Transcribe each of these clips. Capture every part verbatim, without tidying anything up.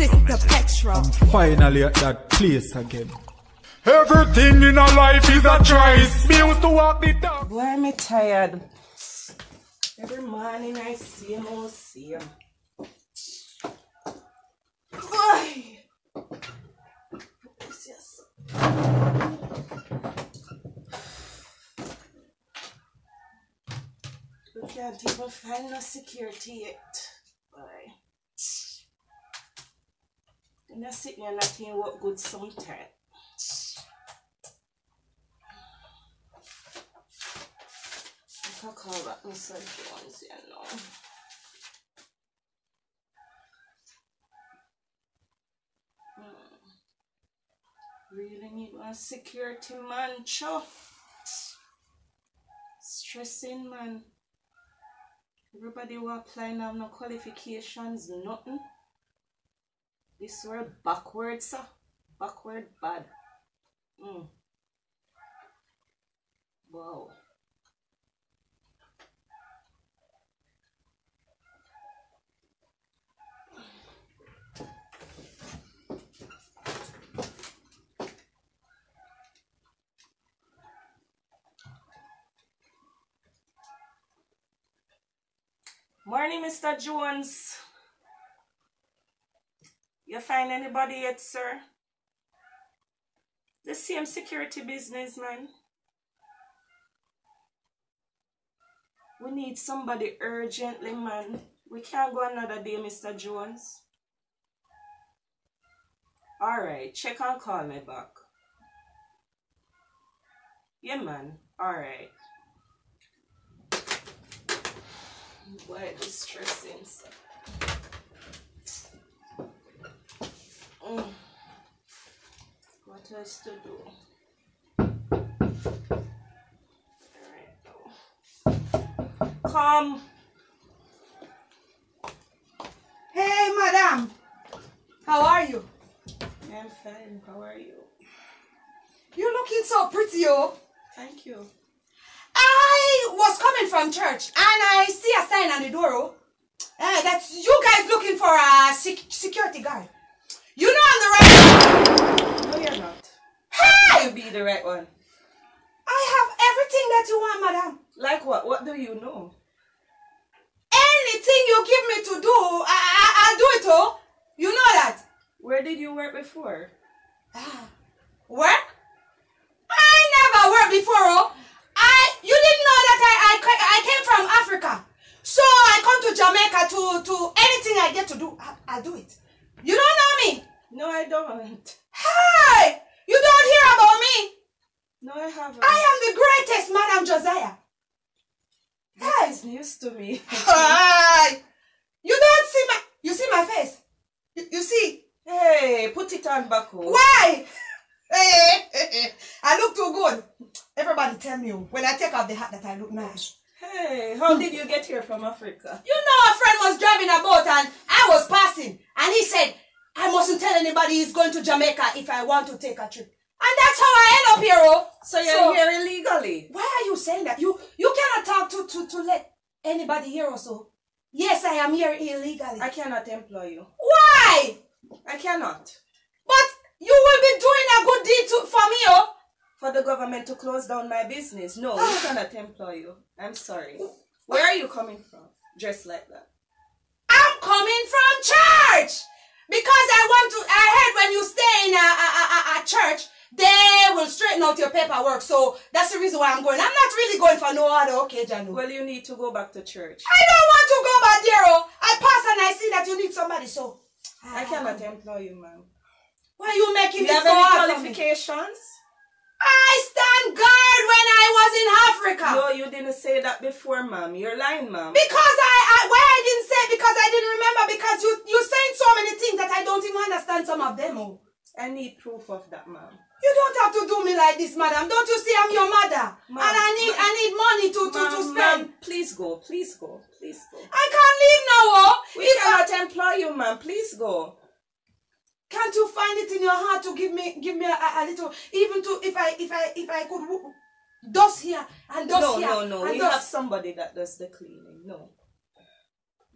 Sister Petra. I'm finally at that place again. Everything in our life is a choice. Me used to walk the dog. Boy, I'm tired. Every morning I see him, I see him. Boy! Yes, yes. We can't even find no security yet. Boy. You're not sitting here not doing what good sometimes. I can't call back Mister Jones, you know. Hmm. Really need one security man, cho. Stressing man. Everybody who apply now have no qualifications, nothing. This world backwards, sir. Backward bad. Mm. Wow. Morning, Mister Jones. You find anybody yet, sir? The same security businessman. We need somebody urgently, man. We can't go another day, Mister Jones. Alright, check and call me back. Yeah, man. Alright. Boy, this stress is mm. What else to do? All right. Come. Hey, madam. How are you? I'm fine. How are you? You're looking so pretty, oh. Thank you. I was coming from church and I see a sign on the door, oh, uh, that you guys looking for a sec security guard. You know I'm the right one. No, you're not. Hey! You be the right one. I have everything that you want, madam. Like what? What do you know? Anything you give me to do, I, I, I'll do it, oh. You know that. Where did you work before? Ah, work? I never worked before, oh. I, you didn't know that I, I, I came from Africa. So I come to Jamaica to, to anything I get to do, I, I'll do it. You don't know me? No, I don't. Hey! You don't hear about me? No, I haven't. I am the greatest, Madam Josiah. That hey. Is news to me. Hi! You don't see my... You see my face? You, you see? Hey, put it on back home. Why? Hey, hey, hey, I look too good. Everybody tell me when I take off the hat that I look nice. Hey, how did you get here from Africa? You know a friend was driving a boat and I was passing. And he said, I mustn't tell anybody he's going to Jamaica if I want to take a trip. And that's how I end up here, oh. So you're so, here illegally? Why are you saying that? You you cannot talk to, to, to let anybody hear us, oh. Yes, I am here illegally. I cannot employ you. Why? I cannot. But... You will be doing a good deed to, for me, oh? For the government to close down my business. No, we cannot employ you. I'm sorry. Where are you coming from? Dressed like that. I'm coming from church! Because I want to... I heard when you stay in a, a, a, a church, they will straighten out your paperwork. So, that's the reason why I'm going. I'm not really going for no other occasion. Well, you need to go back to church. I don't want to go back there, oh. I pass and I see that you need somebody, so... I cannot employ you, ma'am. Why are you making me so hard for me? Do you have any qualifications? I stand guard when I was in Africa. No, you didn't say that before, ma'am. You're lying, ma'am. Because I, I, why I didn't say it? Because I didn't remember. Because you, you're saying so many things that I don't even understand some of them. Oh. I need proof of that, ma'am. You don't have to do me like this, madam. Don't you see I'm your mother? And I need, I need money to, to, to spend. Please go, please go, please go. I can't leave now, oh. We if cannot I... employ you, ma'am. Please go. Can't you find it in your heart to give me give me a, a little, even to if I if I if I could dust here and dust no, here? No, no, no. We dust. Have somebody that does the cleaning. No,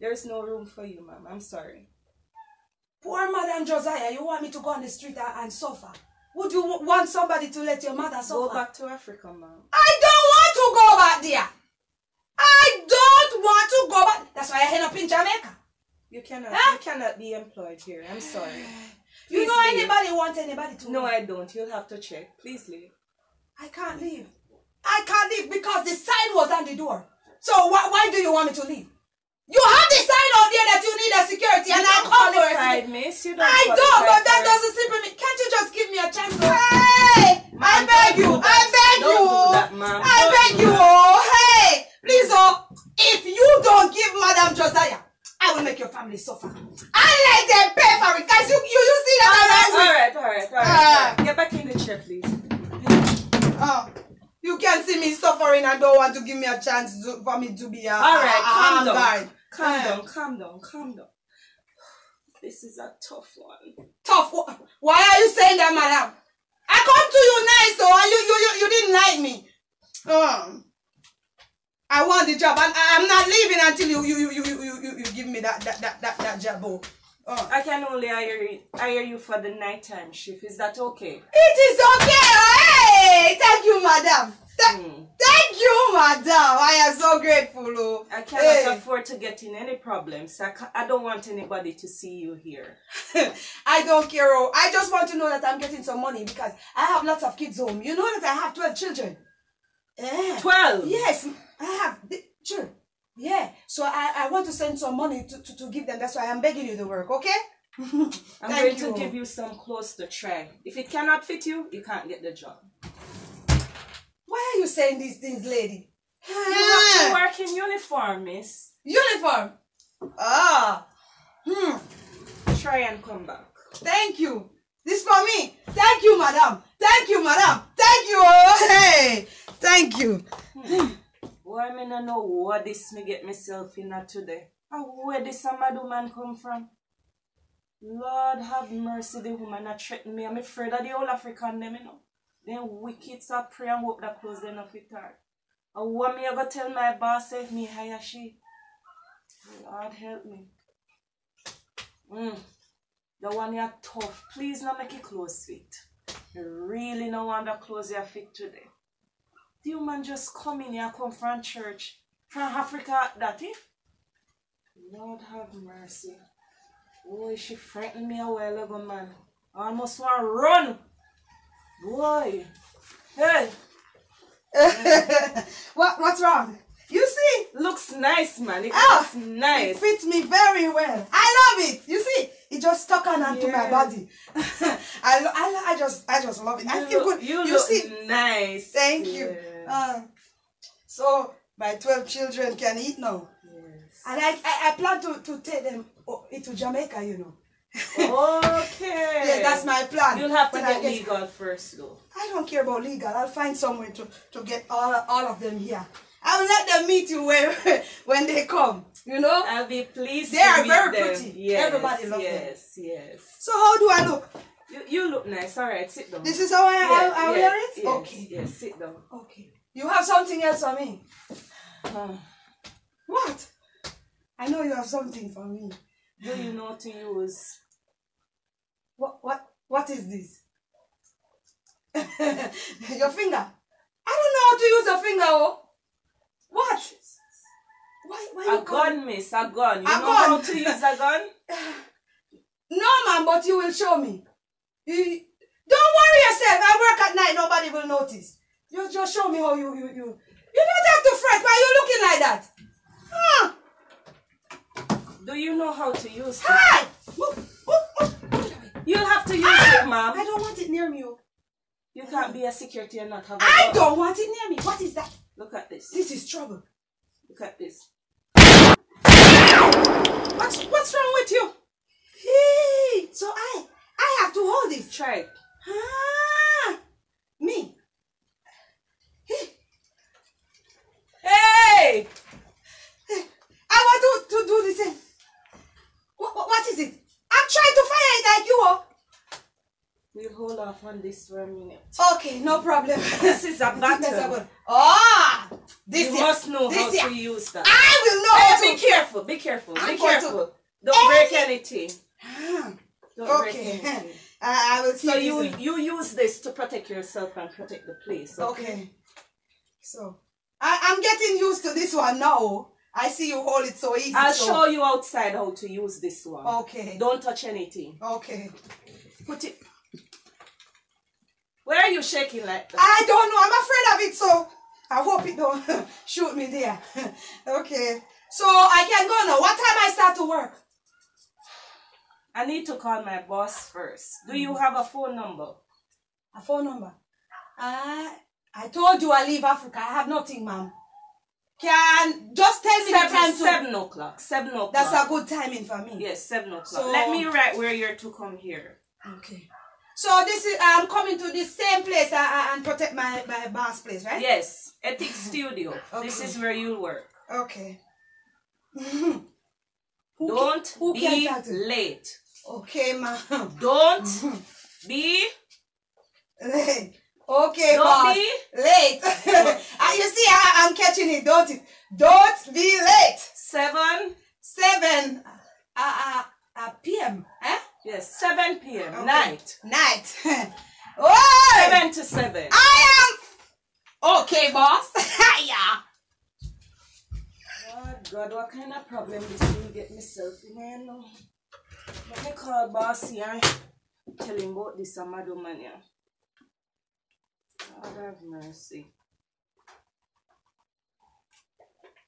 there is no room for you, ma'am. I'm sorry. Poor Madam Josiah, you want me to go on the street and suffer? Would you want somebody to let your mother suffer? Go back to Africa, ma'am. I don't want to go back there. I don't want to go back. That's why I end up in Jamaica. You cannot, huh? you cannot be employed here. I'm sorry. Please you know leave. Anybody want anybody to? No, work? I don't. You'll have to check. Please leave. I can't leave. I can't leave because the sign was on the door. So wh why do you want me to leave? You have the sign out there that you need a security, you and I call for it. Miss, you don't I don't, but that doesn't simply mean. Can't you just give me a chance? To hey, man, I beg you, I beg you, that, I beg you. Oh, hey, please, oh, if you don't give Madam Josiah, I will make your family suffer. I let them pay for it, guys. You, you, you see that? All right, all right, all right, all right. Uh, Get back in the chair, please. Oh. You can't see me suffering and don't want to give me a chance to, for me to be a... Alright, calm down. Guy. Calm yeah. down, calm down, calm down. This is a tough one. Tough one? Why are you saying that, madam? I come to you nice, so you, you, you, you didn't like me. Um, I want the job. I, I'm not leaving until you you, you, you, you, you, you give me that, that, that, that, that job. Oh. Oh. I can only hire you, hire you for the nighttime shift. Is that okay? It is okay. Hey, thank you, madam. Th mm. Thank you, madam. I am so grateful. Oh. I cannot hey. afford to get in any problems. I, I don't want anybody to see you here. I don't care. Oh. I just want to know that I'm getting some money because I have lots of kids home. You know that I have twelve children. Yeah. twelve? Yes. I have children. Yeah, so I, I want to send some money to, to, to give them. That's why I'm begging you to work, okay? I'm going you. to give you some clothes to try. If it cannot fit you, you can't get the job. Why are you saying these things, lady? You yeah. have to work in uniform, miss. Uniform? Ah. Hmm. Try and come back. Thank you. This for me. Thank you, madam. Thank you, madam. Thank you. Oh, hey. Thank you. Hmm. Why me no know what this me get myself in a today? And where this a mad woman come from? Lord have mercy, the woman that threatened me. I'm afraid of the whole African them, you know. Them wicked so pray and hope that close them up with her. And what me I go tell my boss if me hire she? Lord help me. Mm. The one you're tough. Please not make it close fit. You really no want to close your fit today. The woman just come in here, come from church, from Africa, that it? Lord have mercy. Boy, she frightened me a while ago, man. I almost want to run. Boy. Hey. what, what's wrong? You see? Looks nice, man. It oh, looks nice. It fits me very well. I love it. You see? It just stuck on onto yeah. my body. I, I, I, just, I just love it. You I feel look, good. You, you look see? nice. Thank yeah. you. Uh, so, my twelve children can eat now. Yes. And I, I, I plan to, to take them into Jamaica, you know. Okay. Yeah, that's my plan. You'll have to when get guess, legal first, though. I don't care about legal. I'll find somewhere to, to get all, all of them here. I'll let them meet you when, when they come, you know? I'll be pleased They to are meet very them. pretty. Yes, Everybody loves yes, them. Yes, yes. So how do I look? You, you look nice. All right, sit down. This is how I, yes, I, I yes, wear it? Yes, okay. Yes, sit down. Okay. You have something else for me? Uh, what? I know you have something for me. Do you know to use? What, what, what is this? Your finger. I don't know how to use a finger, oh. What? Why, why a you gun, going? miss, a gun. You a know gun. how to use a gun? No, ma'am, but you will show me. You, don't worry yourself. I work at night. Nobody will notice. You just show me how you... You, you. you don't have to fret. Why are you looking like that? Huh? Do you know how to use it? Hi! Move, move, move. You'll have to use ah! it, ma'am. I don't want it near me. You can't be a security and not have a I gun. don't want it near me. What is that? Look at this. This is trouble. Look at this. What's, what's wrong with you? Hey, so I I have to hold it. Try it. Ah, me. Hey. hey. I want to, to do the same. What, what, what is it? I'm trying to fire it like you are. We'll hold off on this for a minute. Okay, no problem. This is a battle. Ah, oh, this you must know this how year. to use that. I will know. Hey, how be to. careful. Be careful. I'm be careful. To... Don't hey. break anything. Ah. Don't okay. I, I will see. So you in. you use this to protect yourself and protect the place. Okay. okay. So I, I'm getting used to this one now. I see you hold it so easy. I'll so. show you outside how to use this one. Okay. Don't touch anything. Okay. Put it. Where are you shaking like that? I don't know. I'm afraid of it, so I hope it don't shoot me there. Okay. So I can go now. What time I start to work? I need to call my boss first. Do you have a phone number? A phone number? I, I told you I leave Africa. I have nothing, ma'am. Can just tell me seven, the time to... Seven o'clock. Seven o'clock. That's a good timing for me. Yes, seven o'clock. So let me write where you're to come here. Okay. So this is I'm coming to the same place and protect my, my boss place, right? Yes. Ethic Studio. Okay. This is where you'll work. Okay. Who Don't can, who be can late. Okay, ma'am. Don't be late. Okay, Don't boss. be late. And you see, I, I'm catching it, don't it? Don't be late. Seven. Seven. Uh, uh, uh, p m. Eh? Yes, seven p m Okay. Night. Night. Oh! Seven to seven. I am. Okay, boss. Yeah. God, God, what kind of problem this will get myself in here now? Let me call boss here. Tell him about this, madam. God have mercy.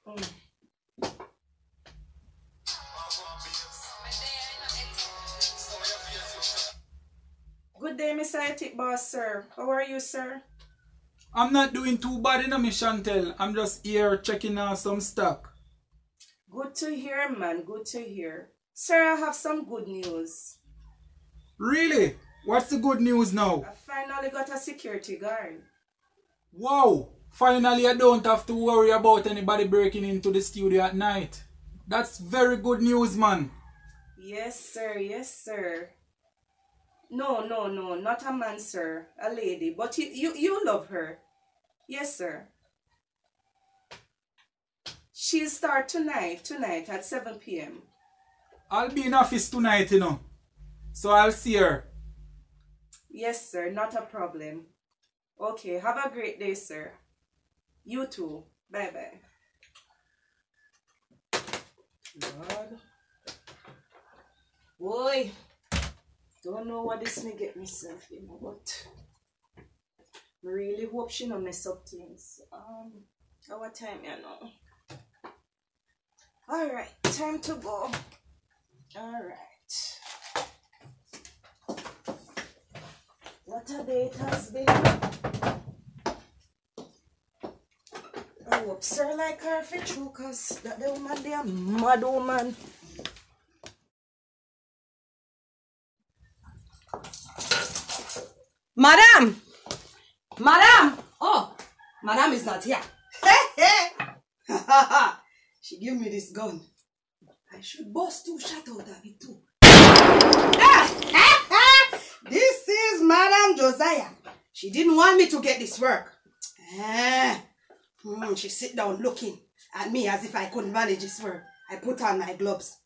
Mm. Good day, Mister Ethic Boss, sir. How are you, sir? I'm not doing too bad, you know, Miss Chantel. I'm just here checking out some stock. Good to hear, man. Good to hear. Sir, I have some good news. Really? What's the good news now? I finally got a security guard. Wow! Finally, I don't have to worry about anybody breaking into the studio at night. That's very good news, man. Yes, sir. Yes, sir. No, no, no, not a man, sir. A lady. But you, you, you love her. Yes, sir. She'll start tonight, tonight at seven p m I'll be in office tonight, you know. So I'll see her. Yes, sir. Not a problem. Okay, have a great day, sir. You too. Bye-bye. Lord. Boy. Don't know what this may get myself in, but I really hope she don't mess up things. Um, our time, you know. All right, time to go. All right. What a day it has been. I hope sir like her for true, cause that the woman there, mad woman. Madam! Madam! Oh! Madam is not here. She gave me this gun. I should bust two shots out of it too. This is Madam Josiah. She didn't want me to get this work. She sit down looking at me as if I couldn't manage this work. I put on my gloves.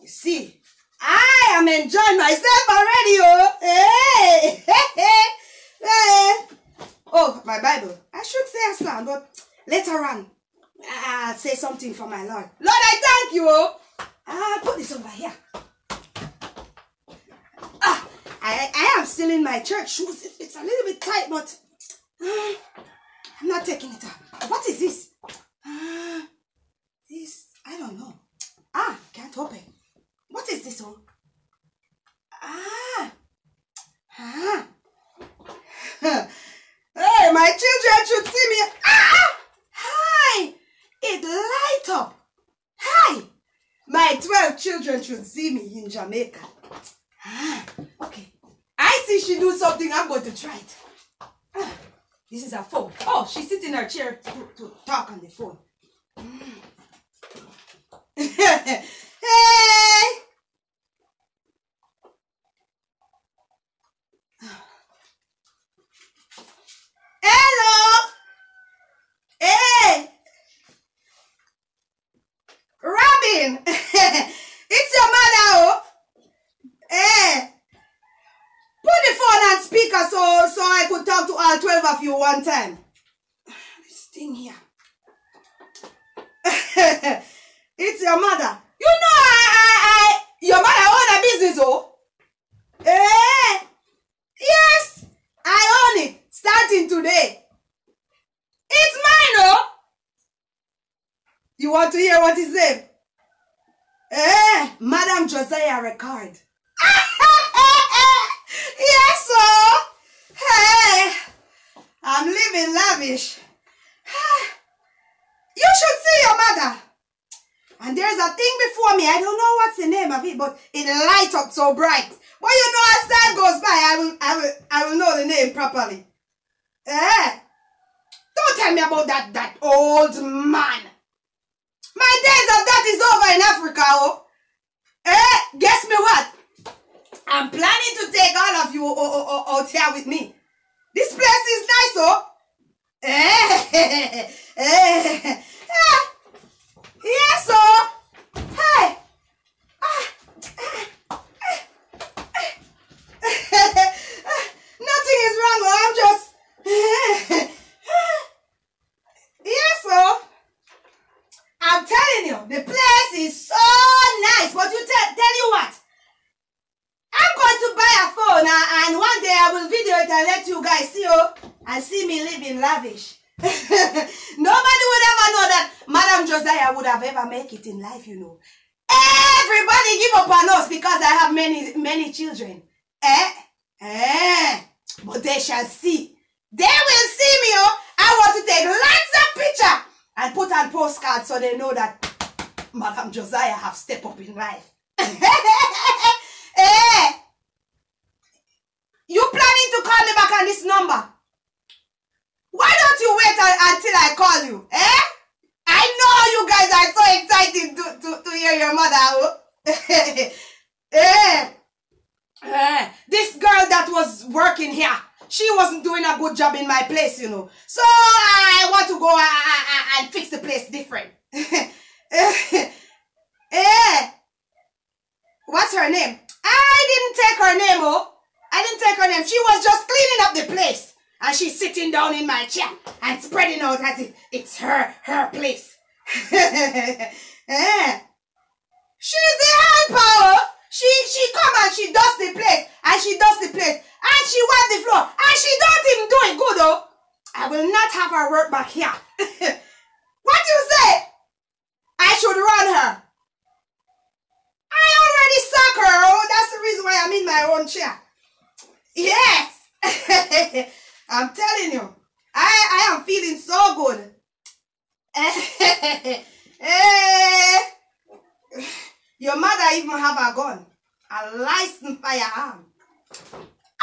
You see? I am enjoying myself already, oh! Hey, hey, hey, hey. Oh, my Bible. I should say a song, but later on, I'll say something for my Lord. Lord, I thank you, oh! I'll put this over here. Ah, I, I am still in my church shoes. It, it's a little bit tight, but uh, I'm not taking it off. What is this? Uh, this, I don't know. Ah, can't open. What is this one? Ah! Ah! Hey, my children should see me! Ah! Hi! It light up! Hi! My twelve children should see me in Jamaica. Ah! Okay. I see she do something, I'm going to try it. Ah, this is her phone. Oh, she sits in her chair to, to talk on the phone. Mm. Hey! Hello! Hey! Robin! It's your mother, oh! so, so I could talk to all twelve of you one time. This thing here. It's your mother. You know I, I, I, your mother own a business, oh? Eh? Yes, I own it, starting today. It's mine, oh? You want to hear what is it? Eh, Madam Josiah record. Yes, sir. Hey, I'm living lavish. You should see your mother. And there's a thing before me. I don't know what's the name of it, but it lights up so bright. But you know, as time goes by, I will, I will, I will know the name properly. Eh? Don't tell me about that, that old man. My days of that is over in Africa, oh. Eh? Guess me what? I'm planning to take all of you oh, oh, oh, out here with me. This place is nice, oh. Eh? Eh? Yes, oh. Hey. Ah. Ah. Ah. Nothing is wrong, oh. I'm just. Yes, oh. I'm telling you, the place is so nice. But you tell tell you what? I'm going to buy a phone, uh, and one day I will video it and let you guys see, oh, and see me living lavish. Nobody would ever know that Madam Josiah would have ever make it in life, you know. Everybody give up on us because I have many, many children. Eh? Eh? But they shall see. They will see me, oh. I want to take lots of pictures and put on postcards so they know that Madam Josiah have stepped up in life. Hey, you planning to call me back on this number? Why don't you wait until I call you? Eh? I know you guys are so excited to, to, to hear your mother. Oh? Hey. Hey. This girl that was working here, she wasn't doing a good job in my place, you know. So I want to go uh, and fix the place different. Hey. What's her name? I didn't take her name, oh. I didn't take her name. She was just cleaning up the place. And she's sitting down in my chair and spreading out as if it's her, her place. Yeah. She's the helper, oh. She, she come and she does the place. And she does the place. And she wipes the floor. And she don't even do it good, oh. I will not have her work back here. What you say? I should run her. I already suck her, oh, that's the reason why I'm in my own chair. Yes. I'm telling you, I, I am feeling so good. Your mother even have a gun, a licensed firearm.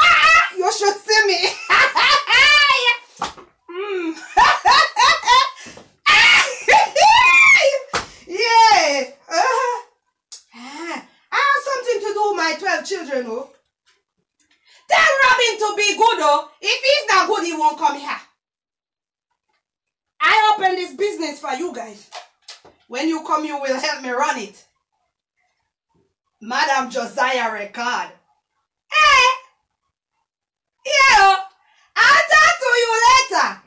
Ah, you should see me. Mm. Yeah. Uh-huh. Ah, I have something to do with my twelve children, oh. Tell Robin to be good, oh. If he's not good, he won't come here. I open this business for you guys. When you come, you will help me run it. Madam Josiah record. Eh? Yeah, I'll talk to you later.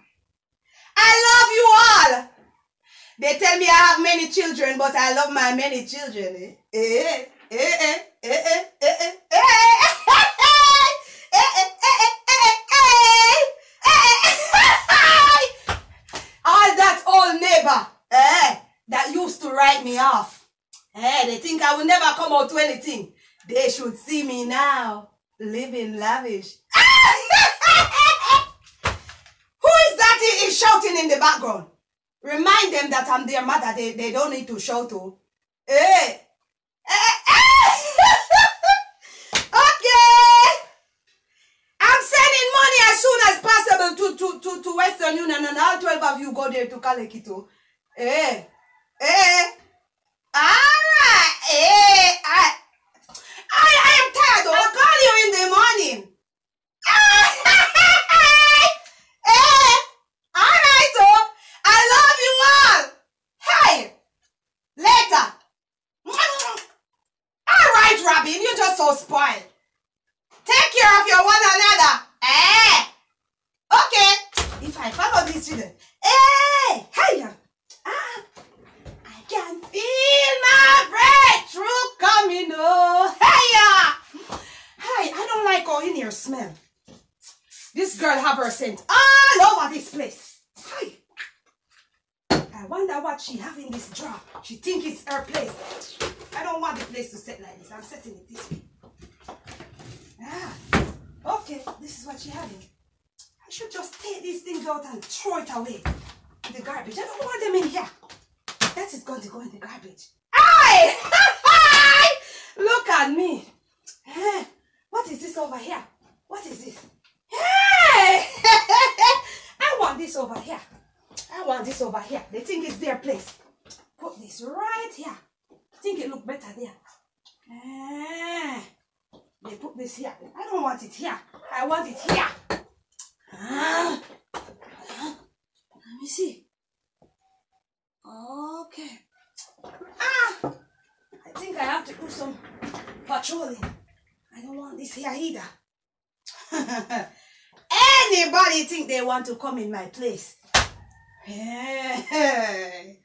I love you all. They tell me I have many children, but I love my many children. Eh? Eh? Eh? Eh? Eh? Eh? Eh? Eh? All that old neighbor, eh, that used to write me off. Eh, they think I will never come out to anything. They should see me now, living lavish. Who is that is shouting in the background? Remind them that I'm their mother. They, they don't need to shout to. Hey. Hey, hey. Okay. I'm sending money as soon as possible to, to, to, to Western Union, and all twelve of you go there to collect it. Hey. Hey. All right. Hey. I, I, I am tired. I'll call you in the morning. Hey. All right, oh. I love you all. Hey, later. All right, Robin, you're just so spoiled. Take care of your one another. Eh! Okay. If I follow these children, eh! Hey! Ah! I can feel my breakthrough coming. Oh! Hey! Hey! I don't like all in your smell. This girl have her scent all over this place. Hey! I wonder what she have in this drawer. She think it's her place. I don't want the place to set like this. I'm setting it this way. Ah, okay. This is what she having. I should just take these things out and throw it away in the garbage. I don't want them in here. That is going to go in the garbage. Aye! Look at me. Eh, what is this over here? What is this? Hey! I want this over here. I want this over here. They think it's their place. Put this right here. I think it look better there. Ah, they put this here. I don't want it here. I want it here. Ah, ah, let me see. Okay. Ah, I think I have to put some patrolling. I don't want this here either. Anybody think they want to come in my place? Hey.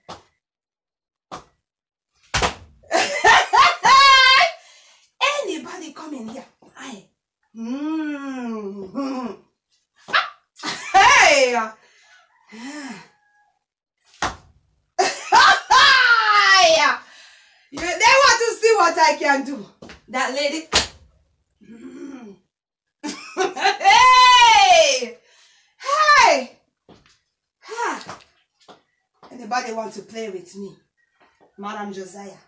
Anybody come in here? Aye. Mm -hmm. Hey. You, they want to see what I can do. That lady. Mm. Hey. Hey. Ha! Anybody want to play with me? Madam Josiah.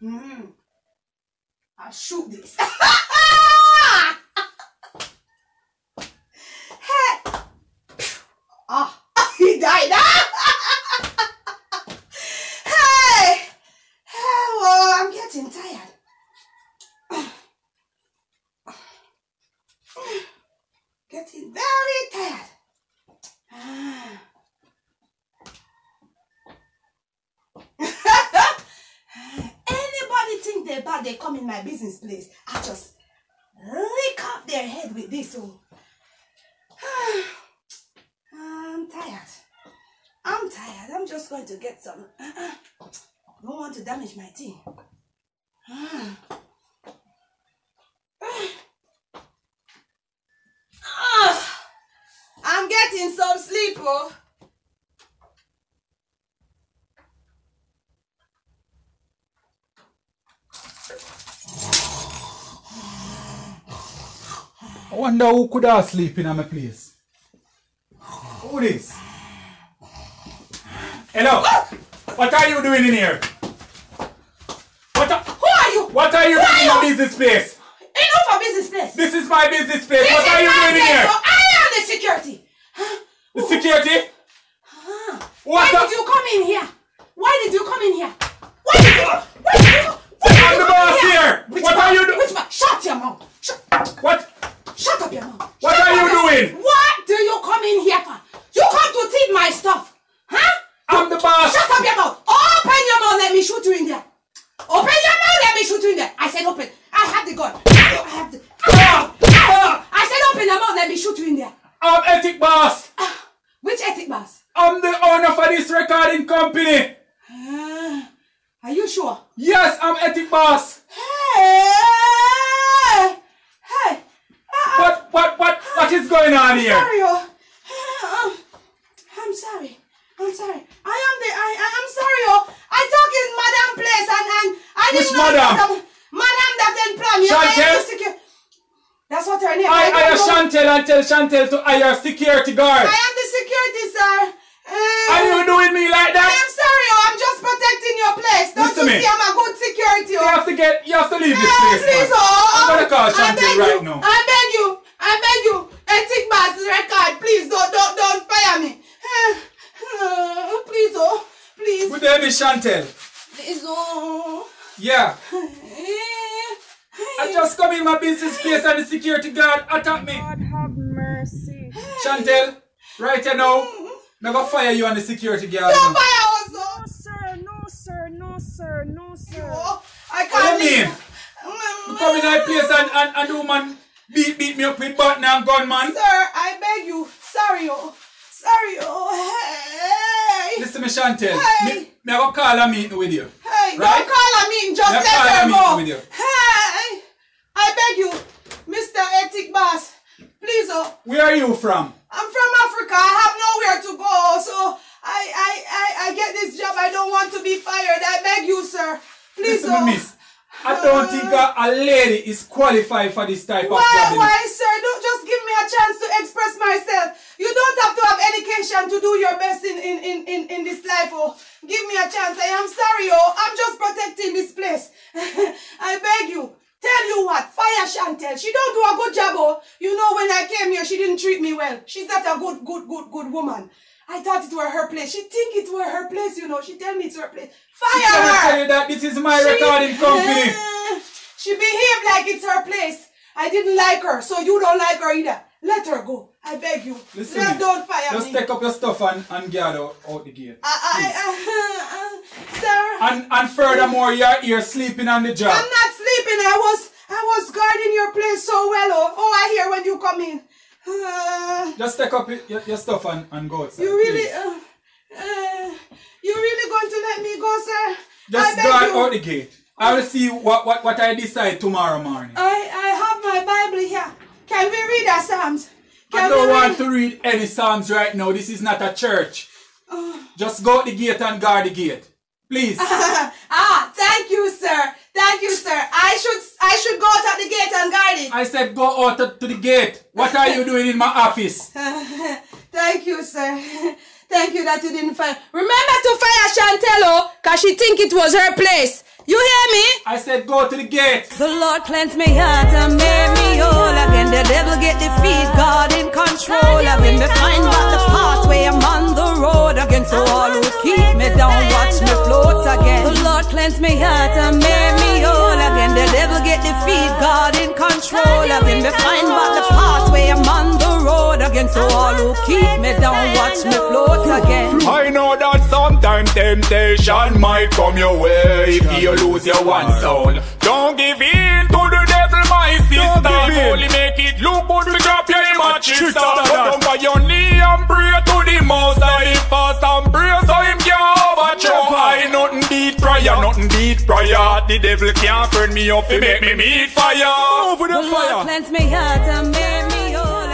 Hmm. I'll shoot this. Hey! Ah! He died! Hey! Hey, well, I'm getting tired. Getting very tired. Ah. Anybody think they're bad, they come in my business place. I just lick up their head with this one. Ah. I'm tired. I'm tired. I'm just going to get some. I don't want to damage my tea. Ah. I'm getting some sleep, oh. I wonder who could have sleep in my place. Who this? Hello. What are you doing in here? What are, who are you? What are you who doing are you? in your business place? Enough of business place. This is my business place. This what are you doing in here? So I am the security. The security? Huh. Why did you come in here? Why did you come in here? Why did you? Why did you? Why did I'm the boss here. here. Which what man? are you doing? Shut your mouth. Shut. What? Shut up your mouth. What Shut are you doing? Mouth. What do you come in here for? You come to take my stuff, huh? I'm the boss. Shut up your mouth. Open your mouth. Let me shoot you in there. Open your mouth. Let me shoot you in there. I said open. I have the gun. I have the. Ah. Ah. I said open your mouth. Let me shoot you in there. I'm Ethic Boss. Ah. Which Ethic Boss? I'm the owner for this recording company. Ah. Are you sure? Yes, I'm Ethic Boss. Hey! Hey! Uh, what, what, what, what is going on I'm here? I'm sorry, oh. Uh, I'm sorry. I'm sorry. I am the, I, I am sorry, oh. I talk in Madam place and, and I didn't Which know Madam? That Madam that employed me. Chantel? I am That's what her name is. I, I hire Chantel and tell Chantel to hire security guard. I am the security, sir. Uh, Are you doing me like that? I'm sorry, oh, I'm just protecting your place. Don't Listen you see me. I'm a good security, oh. You have to get, you have to leave this uh, place. Please, oh, I'm gonna call Chantel right you, now. I beg you, I beg you, Ethic Boss record, please, don't, don't, don't fire me. Uh, uh, please, oh, please. Would there be Chantel? Please, oh. Yeah. I just come in my business place and the security guard attacked me. God have mercy. Chantel, right here now. I'm gonna fire you on the security guard. Don't fire us, no sir, no sir, no sir, no sir. Oh, I can't. What do you mean? You come in my place and, and, and the woman Beat, beat me up with button and gun, man. Sir, I beg you. Sorry, oh. Sorry, oh. Hey. Listen, me, Chantel. Hey. Me, me have a call a meeting with you. Hey, right? Don't call a meeting. Just me let her go. Hey. I beg you, Mister Ethic Boss. Please, oh. Where are you from? I'm from Africa. I have nowhere to go, so I, I, I, I get this job. I don't want to be fired. I beg you, sir. Please, Listen, oh. Miss, I don't uh, think a, a lady is qualified for this type why, of job. Why, why, sir? Don't just give me a chance to express myself. You don't have to have education to do your best in, in, in, in, in this life, oh. Give me a chance. I am sorry, oh. I'm just protecting this place. I beg you. Tell you what, fire Chantel. She don't do a good job, oh. You know, when I came here, she didn't treat me well. She's not a good, good, good, good woman. I thought it were her place. She think it were her place, you know. She tell me it's her place. Fire she her! Tell you that this is my she, recording company. Uh, she behaved like it's her place. I didn't like her, so you don't like her either. Let her go. I beg you. Listen, Let, don't fire just me. Just take up your stuff and, and get out, out the gate. I, I, uh, uh, uh, sir. And, and furthermore, you're here sleeping on the job. I'm not sleeping. I was, I was guarding your place so well. Oh, oh I hear when you come in. Uh, Just take up your, your stuff and, and go outside. You really, uh, uh, you really going to let me go, sir? Just guard out the gate. I will see what, what, what I decide tomorrow morning. I, I have my Bible here. Can we read our Psalms? Can I don't want to read any Psalms right now. This is not a church. Uh, Just go out the gate and guard the gate. Please. Ah, thank you, sir. Thank you, sir. I should I should go out at the gate and guard it. I said go out to the gate. What are you doing in my office? Thank you, sir. Thank you that you didn't fire. Remember to fire Chantel, because she think it was her place. You hear me? I said go to the gate. The Lord cleanse me heart and made me whole again. The devil get defeat, God in control again. Me find about the pathway, I'm on the road again. So all who keep me down, watch me float again. The Lord cleanse me heart and made me whole again. The devil get defeat, God in control again. Me find about the pathway, I'm on the road again. So all who keep me down, watch me float again. I know that sometimes temptation might come your way. If lose your one sound. Don't give in to the devil, my sister. Only make it look good to drop your matches. Go down by your knee and pray to the Most High. Fast and pray so him can overthrow. I nothing beat prayer, nothing beat prayer. The devil can't burn me up, he make me meet fire. Over the fire. Cleanse me heart and make me whole.